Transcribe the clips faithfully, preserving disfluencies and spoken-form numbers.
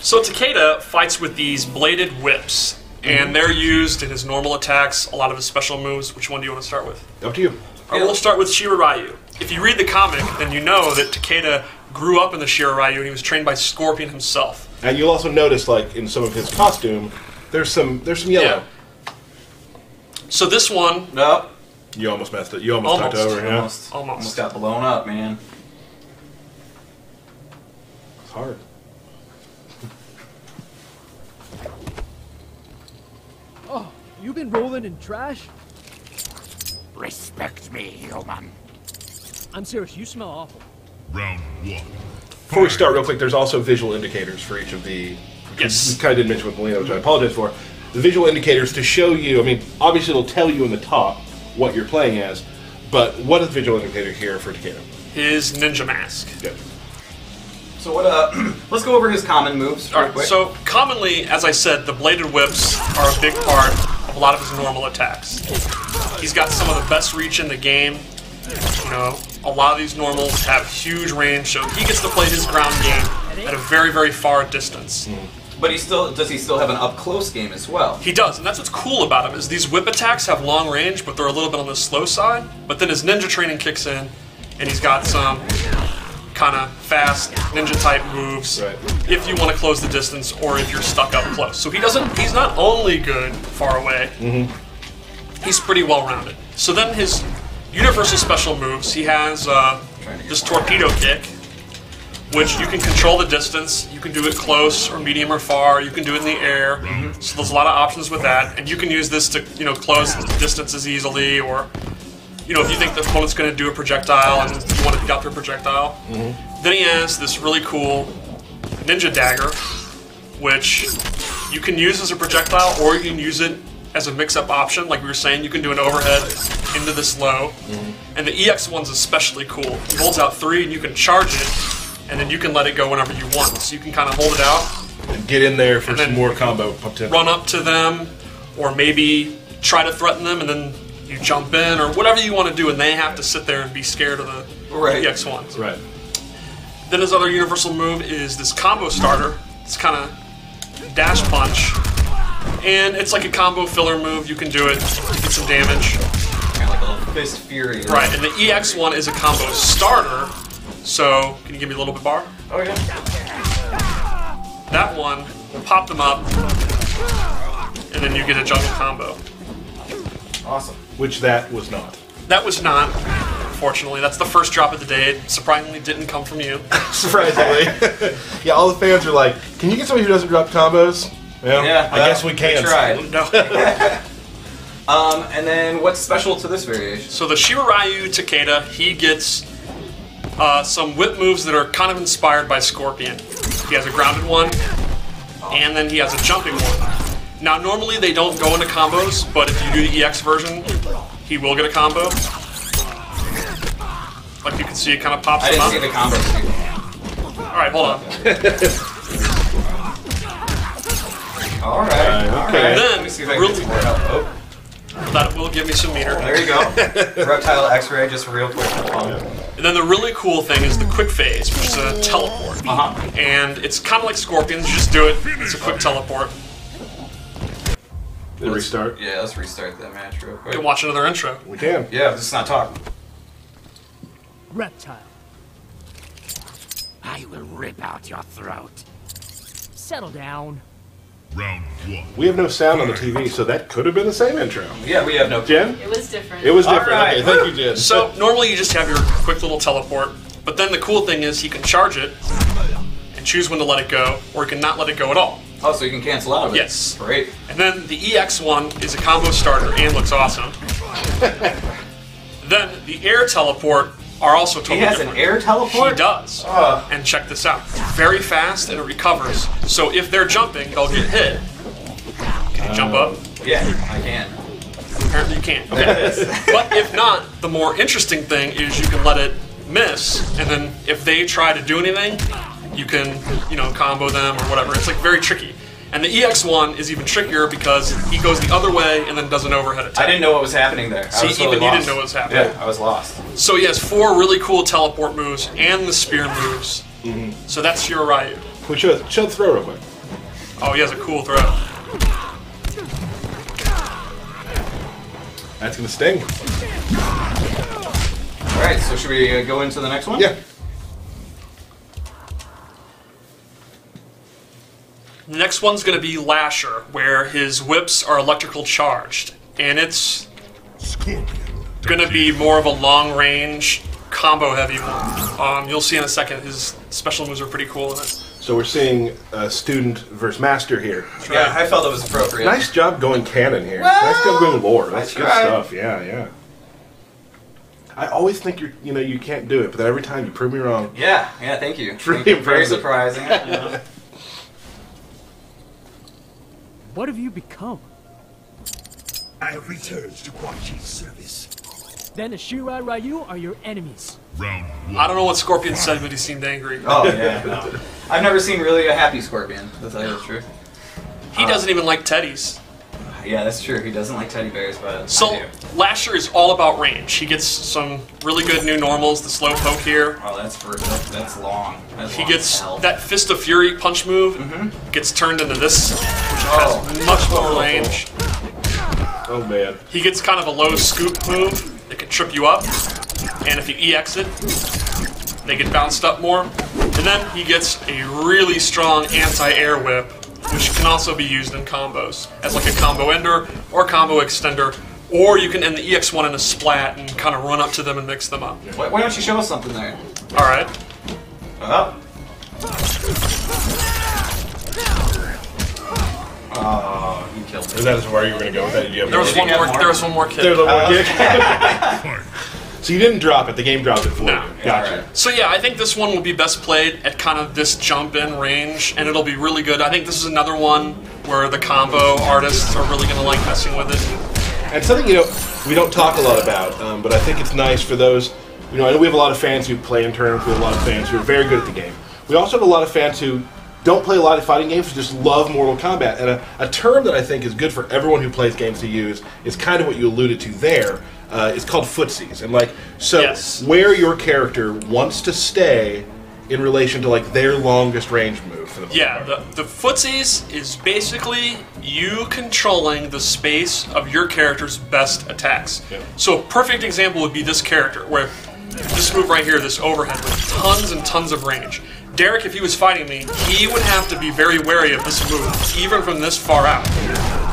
So Takeda fights with these bladed whips, and they're used in his normal attacks, a lot of his special moves. Which one do you want to start with? Up to you. All right, we'll start with Shirai Ryu. If you read the comic, then you know that Takeda grew up in the Shirai Ryu, and he was trained by Scorpion himself. And you'll also notice, like, in some of his costume, there's some there's some yellow. Yeah. So this one... No. You almost messed it. You almost knocked over, yeah? Almost. Almost got blown up, man. It's hard. Oh, you've been rolling in trash? Respect me, human. I'm serious, you smell awful. Round one. Before we start, real quick, there's also visual indicators for each of the... Yes. We kind of didn't mention with Molino, which I apologize for. The visual indicators to show you, I mean, obviously it'll tell you in the top what you're playing as, but what is the visual indicator here for Takeda? His ninja mask. Yep. So what, uh, let's go over his common moves. All right, quick. So commonly, as I said, the bladed whips are a big part of a lot of his normal attacks. He's got some of the best reach in the game. You know, a lot of these normals have huge range, so he gets to play his ground game at a very, very far distance. Mm-hmm. But he still does he still have an up-close game as well? He does, and that's what's cool about him, is these whip attacks have long range, but they're a little bit on the slow side. But then his ninja training kicks in, and he's got some kind of fast ninja-type moves, right, if you want to close the distance or if you're stuck up close. So he doesn't, he's not only good far away, mm-hmm, he's pretty well-rounded. So then his universal special moves, he has uh, this torpedo kick, which you can control the distance, you can do it close or medium or far, you can do it in the air, mm-hmm, so there's a lot of options with that, and you can use this to, you know, close distances easily, or, you know, if you think the opponent's going to do a projectile and you want to get out their projectile. Mm-hmm. Then he has this really cool ninja dagger, which you can use as a projectile, or you can use it as a mix-up option. Like we were saying, you can do an overhead into this low. Mm-hmm. And the E X one's especially cool. It holds out three and you can charge it, and then you can let it go whenever you want. So you can kind of hold it out and get in there for some more combo potential. Run up to them, or maybe try to threaten them, and then you jump in, or whatever you want to do, and they have to sit there and be scared of the right. E X ones. Right. Then his other universal move is this combo starter. It's kind of dash punch. And it's like a combo filler move. You can do it, get some damage. Kind of like a little fist fury. Right, and the E X one is a combo starter. So, can you give me a little bit bar? Oh, yeah. That one, pop them up, and then you get a jungle combo. Awesome. Which that was not. That was not, unfortunately. That's the first drop of the day. It surprisingly didn't come from you. Surprisingly. Yeah, all the fans are like, can you get somebody who doesn't drop combos? Yeah, yeah, I guess we can. We tried. No. um, and then what's special to this variation? So the Shirai Ryu Takeda, he gets uh, some whip moves that are kind of inspired by Scorpion. He has a grounded one, oh, and then he has a jumping one. Now normally they don't go into combos, but if you do the E X version, he will get a combo. Like you can see, it kind of pops I him up. I didn't see the combo. All right, hold on. All right. Uh, okay. And then, see if I can get some more help. Oh. That will give me some meter. There you go. Reptile X-ray, just real quick. And then the really cool thing is the quick phase, which is a teleport. Uh-huh. And it's kind of like Scorpions. You just do it. It's a quick teleport. Let's restart. Yeah, let's restart that match real quick. We can watch another intro. We can. Yeah, let's not talk. Reptile. I will rip out your throat. Settle down. Round one. We have no sound on the T V, so that could have been the same intro. Yeah, we have no. Jen? It was different. It was different. Right. Okay, thank you, Jen. So, normally you just have your quick little teleport, but then the cool thing is he can charge it and choose when to let it go, or he can not let it go at all. Oh, so you can cancel out of it. Yes. Great. And then the E X one is a combo starter and looks awesome. Then the air teleport are also totally different. He has an air teleport? He does. Uh. And check this out. Very fast, and it recovers. So if they're jumping, they'll get hit. Can you uh, jump up? Yeah, I can. Apparently you can. Okay. But if not, the more interesting thing is you can let it miss, and then if they try to do anything, you can, you know, combo them or whatever. It's like very tricky. And the E X one is even trickier because he goes the other way and then does an overhead attack. I didn't know what was happening there. See, I was totally even lost. You didn't know what was happening. Yeah, I was lost. So he has four really cool teleport moves and the spear moves Mm-hmm. So that's Shirai Ryu. Well, show, show the throw real quick. Oh, he has a cool throw. That's gonna sting. All right, so should we uh, go into the next one? Yeah. The next one's gonna be Lasher, where his whips are electrical charged, and it's gonna be more of a long-range combo-heavy one. Um, you'll see in a second. His special moves are pretty cool in it. So we're seeing uh, student versus master here. Right. Yeah, I felt it was appropriate. Nice job going canon here. Well, nice job going lore. That's good stuff. Yeah, yeah. I always think you're, you know, you can't do it, but then every time you prove me wrong. Yeah, yeah. Thank you. It's really impressive. Very surprising. Yeah. What have you become? I have returned to Guachi's service. Then the Shirai Ryu are your enemies. I don't know what Scorpion said, but he seemed angry. Oh, yeah. No. I've never seen really a happy Scorpion, to tell you the truth. He um, doesn't even like teddies. Yeah, that's true. He doesn't like teddy bears, but so, I do. Lasher is all about range. He gets some really good new normals, the slow poke here. Oh, that's brutal. That's long. That's he long gets that Fist of Fury punch move, mm-hmm. gets turned into this, which oh, has much more oh, range. Oh, man. He gets kind of a low scoop move. It can trip you up, and if you E X it, they get bounced up more. And then he gets a really strong anti-air whip, which can also be used in combos, as like a combo ender or combo extender, or you can end the E X one in a splat and kind of run up to them and mix them up. Why, why don't you show us something there? Alright. Oh. Oh, you killed me. Is that as far you were going to go with that? You there, was one more, more? there was one more kick. There was one more kick? So you didn't drop it, the game dropped it for no. you. Gotcha. Right. So yeah, I think this one will be best played at kind of this jump-in range, and it'll be really good. I think this is another one where the combo artists are really going to like messing with it. And something, you know, we don't talk a lot about, um, but I think it's nice for those, you know, I know we have a lot of fans who play in tournaments, we have a lot of fans who are very good at the game. We also have a lot of fans who don't play a lot of fighting games, just love Mortal Kombat. And a, a term that I think is good for everyone who plays games to use is kind of what you alluded to there. Uh, it's called footsies. And like, so yes. where your character wants to stay in relation to like their longest range move. For the yeah, part. the, the footsies is basically you controlling the space of your character's best attacks. Yeah. So a perfect example would be this character, where this move right here, this overhead with tons and tons of range. Derek, if he was fighting me, he would have to be very wary of this move, even from this far out.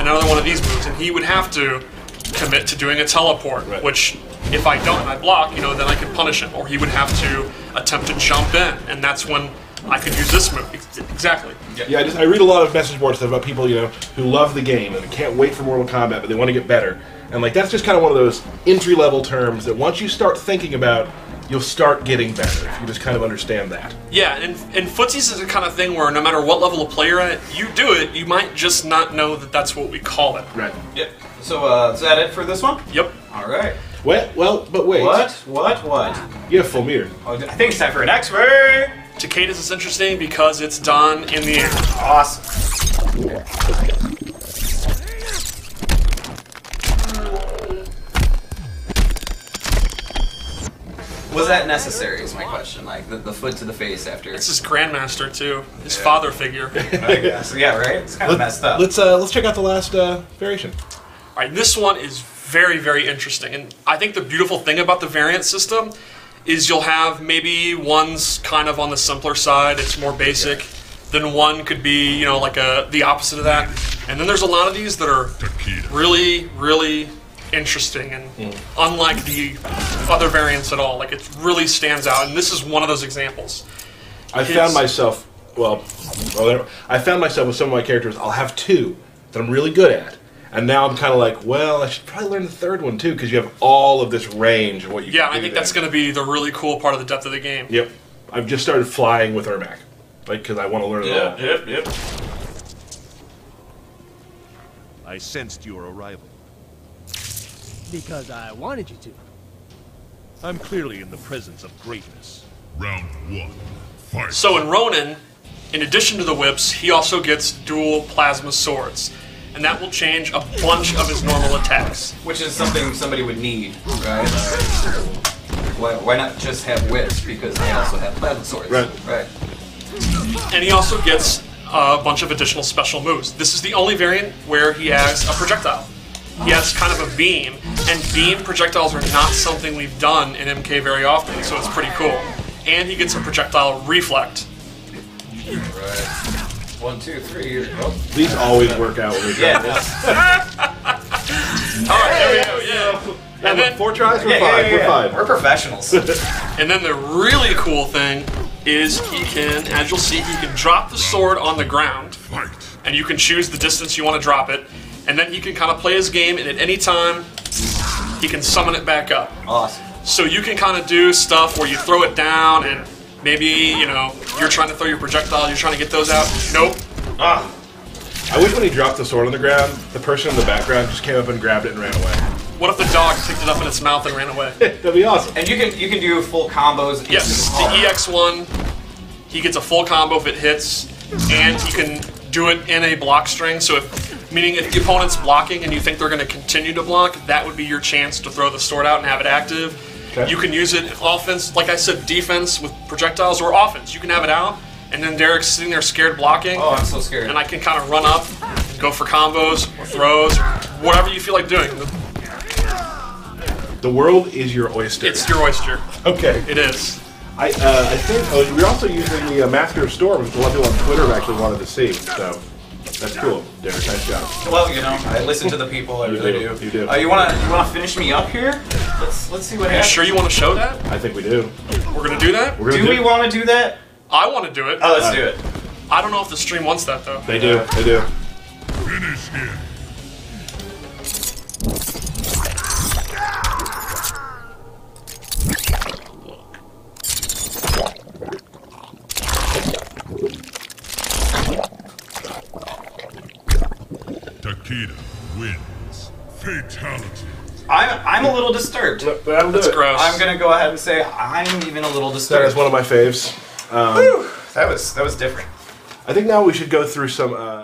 Another one of these moves, and he would have to commit to doing a teleport, right. which if I don't and I block, you know, then I can punish him. Or he would have to attempt to jump in, and that's when I could use this move. Exactly. Yeah, yeah I, just, I read a lot of message boards about people, you know, who love the game and can't wait for Mortal Kombat, but they want to get better. And like that's just kind of one of those entry-level terms that once you start thinking about, you'll start getting better if you just kind of understand that. Yeah, and, and footsies is the kind of thing where no matter what level of player at, you do it, you might just not know that that's what we call it. Right. Yep. So, uh, is that it for this one? Yep. All right. Well, well but wait. What? What? What? You have full mirror. Oh, I think it's time for an expert! Takeda's is interesting because it's done in the air. Awesome. Okay. Was that necessary, is my question, like, the, the foot to the face after? It's his grandmaster, too. His yeah. father figure. I guess. Yeah, right? It's kind of messed up. Let's, uh, let's check out the last uh, variation. All right, this one is very, very interesting. And I think the beautiful thing about the variant system is you'll have maybe one's kind of on the simpler side, it's more basic. Yeah. Then one could be, you know, like a, the opposite of that. And then there's a lot of these that are really, really... interesting and mm. unlike the other variants at all. Like it really stands out, and this is one of those examples. I it's found myself well, well, I found myself with some of my characters. I'll have two that I'm really good at, and now I'm kind of like, well, I should probably learn the third one too, because you have all of this range of what you. Yeah, can do I think there. That's going to be the really cool part of the depth of the game. Yep, I've just started flying with Ermac, like because I want to learn yeah, it all. Yep, yep. I sensed your arrival. Because I wanted you to. I'm clearly in the presence of greatness. Round one, fight. So in Ronin, in addition to the whips, he also gets dual plasma swords. And that will change a bunch of his normal attacks. Which is something somebody would need, right? Why, why not just have whips? Because they also have battle swords. Right. Right. And he also gets a bunch of additional special moves. This is the only variant where he has a projectile. He has kind of a beam, and beam projectiles are not something we've done in M K very often, so it's pretty cool. And he gets a projectile reflect. All right. One, two, three. Oh. These always work out when we yeah, do this. All right, there we go. Yeah. And then four tries, we're yeah, five. Yeah, yeah, yeah. We're five. We're professionals. And then the really cool thing is he can, as you'll see, he can drop the sword on the ground, and you can choose the distance you want to drop it, and then he can kind of play his game, and at any time he can summon it back up. Awesome. So you can kind of do stuff where you throw it down and. Maybe, you know, you're trying to throw your projectile, you're trying to get those out. Nope. Ah. I wish when he dropped the sword on the ground, the person in the background just came up and grabbed it and ran away. What if the dog picked it up in its mouth and ran away? That'd be awesome. And you can you can do full combos. Yes, the E X one, he gets a full combo if it hits, and he can do it in a block string. So if, meaning if the opponent's blocking and you think they're going to continue to block, that would be your chance to throw the sword out and have it active. Okay. You can use it in offense, like I said, defense with projectiles, or offense. You can have it out, and then Derek's sitting there scared blocking. Oh, I'm so scared. And I can kind of run up, and go for combos, or throws, or whatever you feel like doing. The world is your oyster. It's your oyster. Okay. It is. I, uh, I think oh, we're also using the uh, Master of Storm, which a lot of people on Twitter actually wanted to see, so... That's cool, Derek. Nice job. Well, you know, I listen to the people. I really do. do. You do. Uh, you wanna, you wanna finish me up here? Let's, let's see what happens. Are you sure you wanna show that? I think we do. We're gonna do that. We're gonna do, do we it. wanna do that? I wanna do it. Oh, let's uh, do it. I don't know if the stream wants that though. They do. They do. Finish him. Takeda wins. Fatality. I'm, I'm a little disturbed. Look, that'll do That's it. gross. I'm gonna go ahead and say I'm even a little disturbed. That is one of my faves. Um, Whew, that was that was different. I think now we should go through some. Uh